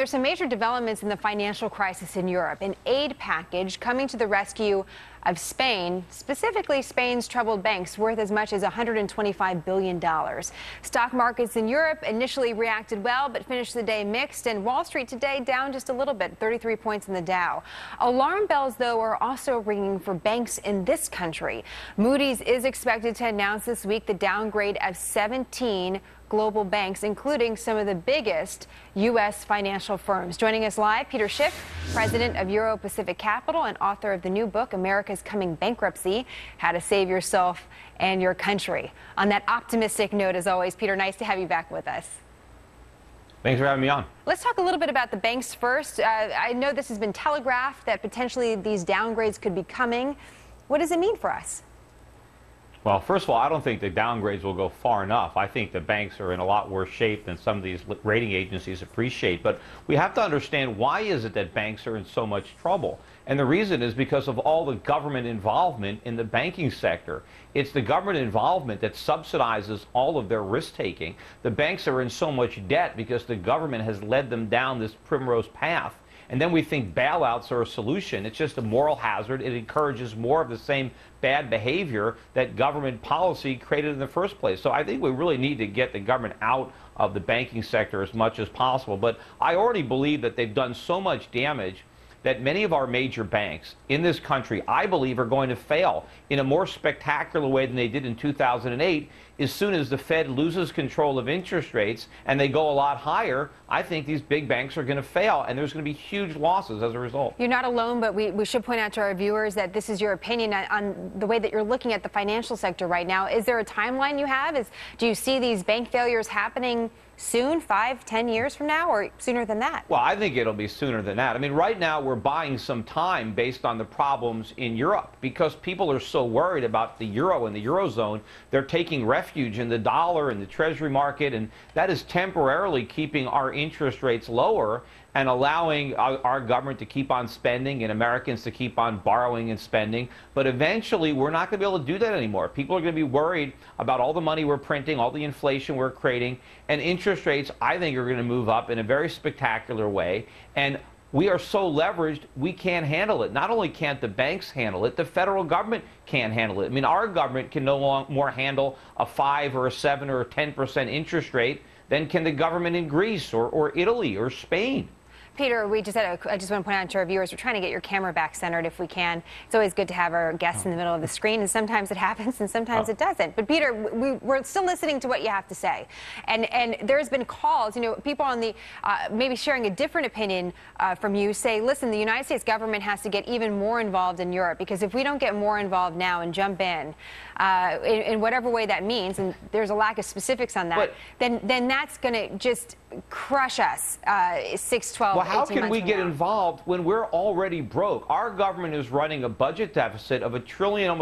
There's some major developments in the financial crisis in Europe. An aid package coming to the rescue of Spain, specifically Spain's troubled banks, worth as much as $125 billion. Stock markets in Europe initially reacted well, but finished the day mixed, and Wall Street today down just a little bit, 33 points in the Dow. Alarm bells, though, are also ringing for banks in this country. Moody's is expected to announce this week the downgrade of 17 global banks, including some of the biggest U.S. financial firms. Joining us live, Peter Schiff, president of Euro Pacific Capital and author of the new book, America's Coming Bankruptcy, How to Save Yourself and Your Country. On that optimistic note, as always, Peter, nice to have you back with us. Thanks for having me on. Let's talk a little bit about the banks first. I know this has been telegraphed that potentially these downgrades could be coming. What does it mean for us? Well, first of all, I don't think the downgrades will go far enough. I think the banks are in a lot worse shape than some of these rating agencies appreciate. But we have to understand, why is it that banks are in so much trouble? And the reason is because of all the government involvement in the banking sector. It's the government involvement that subsidizes all of their risk-taking. The banks are in so much debt because the government has led them down this primrose path. And then we think bailouts are a solution. It's just a moral hazard. It encourages more of the same bad behavior that government policy created in the first place. So I think we really need to get the government out of the banking sector as much as possible. But I already believe that they've done so much damage that many of our major banks in this country, I believe, are going to fail in a more spectacular way than they did in 2008. As soon as the Fed loses control of interest rates and they go a lot higher, I think these big banks are going to fail, and there's going to be huge losses as a result. You're not alone, but we should point out to our viewers that this is your opinion on the way that you're looking at the financial sector right now. Is there a timeline you have? Do you see these bank failures happening soon, 5, 10 years from now, or sooner than that? Well, I think it'll be sooner than that. I mean, right now we're buying some time based on the problems in Europe because people are so worried about the euro and the eurozone. They're taking refuge in the dollar and the treasury market, and that is temporarily keeping our interest rates lower and allowing our government to keep on spending and Americans to keep on borrowing and spending. But eventually, we're not going to be able to do that anymore. People are going to be worried about all the money we're printing, all the inflation we're creating, and interest rates, I think, are going to move up in a very spectacular way. And we are so leveraged, we can't handle it. Not only can't the banks handle it, the federal government can't handle it. I mean, our government can no more handle a 5 or a 7 or a 10% interest rate than can the government in Greece or Italy or Spain. Peter, I just want to point out to our viewers, we're trying to get your camera back centered if we can. It's always good to have our guests in the middle of the screen, and sometimes it happens and sometimes it doesn't. But Peter, we're still listening to what you have to say. And there's been calls, you know, people on the, maybe sharing a different opinion from you, say, listen, the United States government has to get even more involved in Europe, because if we don't get more involved now and jump in whatever way that means, and there's a lack of specifics on that, but then that's going to just crush us 6, 12. Well, how can we get involved when we're already broke? Our government is running a budget deficit of almost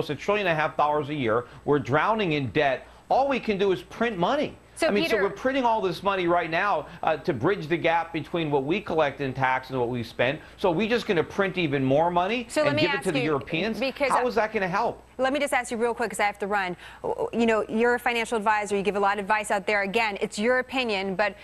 $1.5 trillion a year. We're drowning in debt. All we can do is print money. So, I mean, Peter, so we're printing all this money right now to bridge the gap between what we collect in tax and what we spend. So we're just going to print even more money and give it to the Europeans? How is that going to help? Let me just ask you real quick, because I have to run. You know, you're a financial advisor. You give a lot of advice out there. Again, it's your opinion, but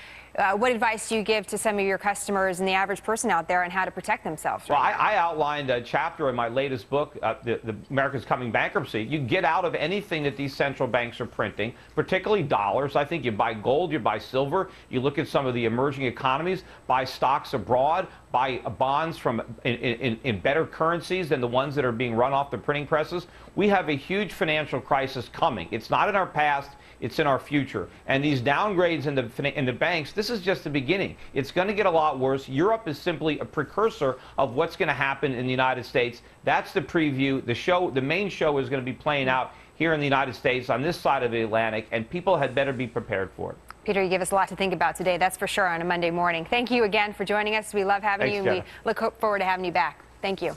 what advice do you give to some of your customers and the average person out there on how to protect themselves? Well, I outlined a chapter in my latest book, the America's Coming Bankruptcy. You get out of anything that these central banks are printing, particularly dollars. I think you buy gold, you buy silver, you look at some of the emerging economies, buy stocks abroad, buy bonds from in better currencies than the ones that are being run off the printing presses. We have a huge financial crisis coming. It's not in our past. It's in our future. And these downgrades in the banks, this is just the beginning. It's going to get a lot worse. Europe is simply a precursor of what's going to happen in the United States. That's the preview. The main show is going to be playing out here in the United States on this side of the Atlantic, and people had better be prepared for it. Peter, you give us a lot to think about today, that's for sure, on a Monday morning. Thank you again for joining us. We love having you. Jennifer. We look forward to having you back. Thank you.